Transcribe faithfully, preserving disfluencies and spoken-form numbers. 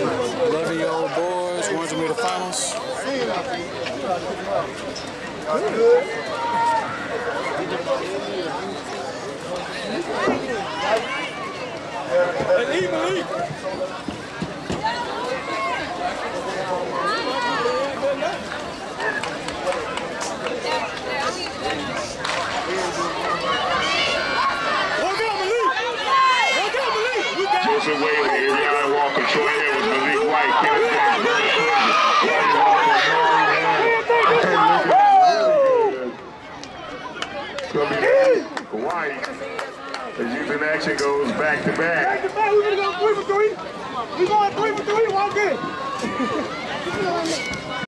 eleven-year-old boys going to make the finals. Hey, Malik! Away with the Ariana Walker, Troy Hill with Malik White, Kenneth Walker, White Walker, Murray Hill. White, as youth in action goes back to back. Back to back, we're gonna go three for three. We're going three for three, walk in.